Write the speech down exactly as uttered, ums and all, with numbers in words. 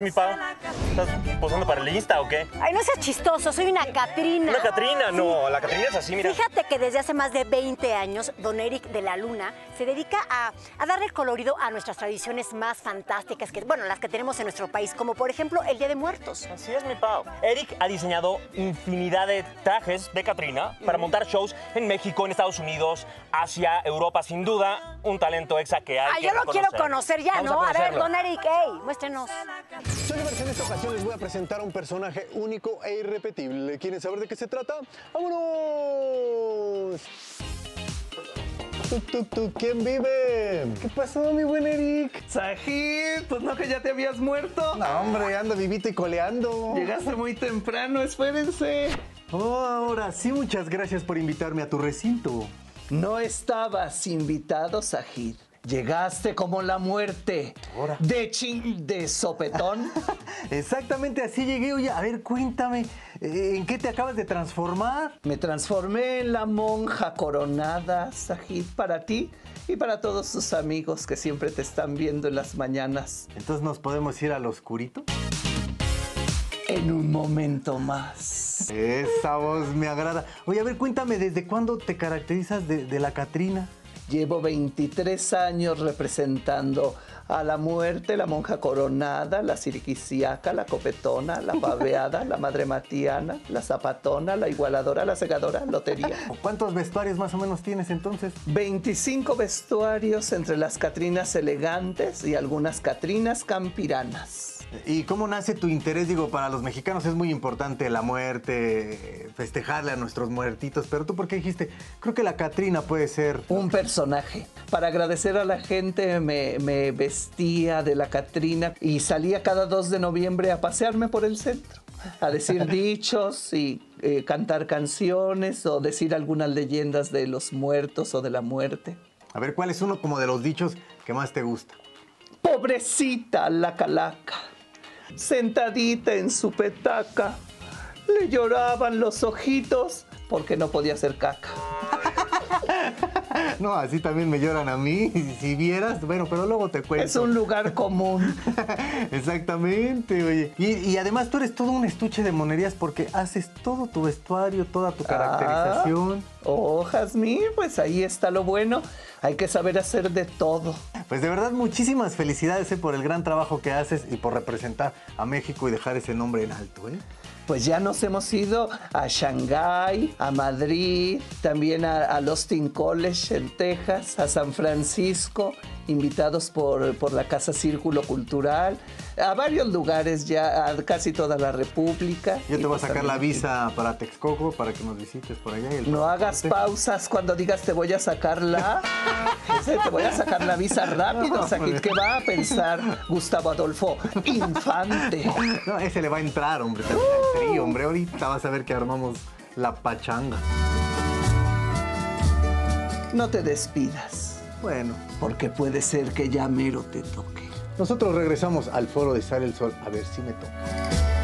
Mi pavo, ¿estás posando para el Insta o qué? Ay, no seas chistoso, soy una Catrina. ¿Una Catrina? No, sí. La Catrina es así, mira. Fíjate que desde hace más de veinte años, don Erik de la Luna se dedica a, a darle colorido a nuestras tradiciones más fantásticas, que, bueno, las que tenemos en nuestro país, como por ejemplo el Día de Muertos. Así es, mi pavo. Erik ha diseñado infinidad de trajes de Catrina para mm. montar shows en México, en Estados Unidos, Asia, Europa, sin duda, un talento exa que hay. Ah, que yo lo reconocer. quiero conocer ya, Vamos ¿no? A, a ver, don Erik, hey, muéstrenos. Señores, en esta ocasión les voy a presentar a un personaje único e irrepetible. ¿Quieren saber de qué se trata? ¡Vámonos! ¿Tú, tú, tú, ¿Quién vive? ¿Qué pasó, mi buen Erik? Sahid, pues no que ya te habías muerto. No, hombre, ando vivito y coleando. Llegaste muy temprano, espérense. Oh, ahora sí, muchas gracias por invitarme a tu recinto. No estabas invitado, Sahid. Llegaste como la muerte. Ahora. De chin... de sopetón. Exactamente así llegué. Oye, a ver, cuéntame, ¿en qué te acabas de transformar? Me transformé en la monja coronada, Sahid, para ti y para todos tus amigos que siempre te están viendo en las mañanas. ¿Entonces nos podemos ir al oscurito? En un momento más. Esa voz me agrada. Oye, a ver, cuéntame, ¿desde cuándo te caracterizas de, de la Catrina? Llevo veintitrés años representando a la muerte, la monja coronada, la siriquisiaca, la copetona, la paveada, la madre matiana, la zapatona, la igualadora, la segadora, lotería. ¿Cuántos vestuarios más o menos tienes entonces? veinticinco vestuarios entre las Catrinas elegantes y algunas Catrinas campiranas. ¿Y cómo nace tu interés? Digo, para los mexicanos es muy importante la muerte, festejarle a nuestros muertitos. Pero tú, ¿por qué dijiste? Creo que la Catrina puede ser... un personaje. Para agradecer a la gente, me, me vestía de la Catrina y salía cada dos de noviembre a pasearme por el centro, a decir dichos y eh, cantar canciones o decir algunas leyendas de los muertos o de la muerte. A ver, ¿cuál es uno como de los dichos que más te gusta? Pobrecita la calaca. Sentadita en su petaca, le lloraban los ojitos porque no podía hacer caca. No, así también me lloran a mí. Si vieras, bueno, pero luego te cuento. Es un lugar común. Exactamente, oye. Y, y además tú eres todo un estuche de monerías porque haces todo tu vestuario, toda tu caracterización. Ah, oh, Jazmín, pues ahí está lo bueno. Hay que saber hacer de todo. Pues de verdad, muchísimas felicidades, ¿eh?, por el gran trabajo que haces y por representar a México y dejar ese nombre en alto, ¿eh? Pues ya nos hemos ido a Shanghái, a Madrid, también al Austin College en Texas, a San Francisco, invitados por, por la Casa Círculo Cultural, a varios lugares ya, a casi toda la República. Yo te voy a sacar la visa para Texcoco para que nos visites por allá. No hagas pausas cuando digas te voy a sacar la... te voy a sacar la visa rápido, Sahid. ¿Qué va a pensar Gustavo Adolfo Infante? No, ese le va a entrar, hombre. Sí, hombre, ahorita vas a ver que armamos la pachanga. No te despidas. Bueno, porque puede ser que ya mero te toque. Nosotros regresamos al foro de Sale el Sol a ver si me toca.